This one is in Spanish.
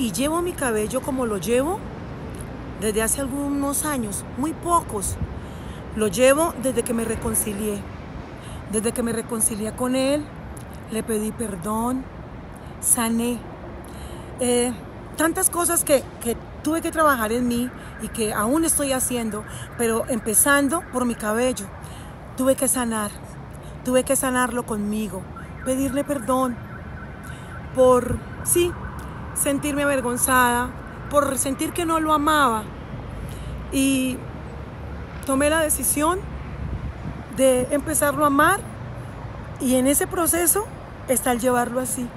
y llevo mi cabello como lo llevo desde hace algunos años, muy pocos. Lo llevo desde que me reconcilié. Desde que me reconcilié con él, le pedí perdón, sané. Tantas cosas que tuve que trabajar en mí y que aún estoy haciendo, pero empezando por mi cabello. Tuve que sanar, tuve que sanarlo conmigo, pedirle perdón por, sí, sentirme avergonzada, por sentir que no lo amaba. Y tomé la decisión de empezarlo a amar, y en ese proceso está el llevarlo así.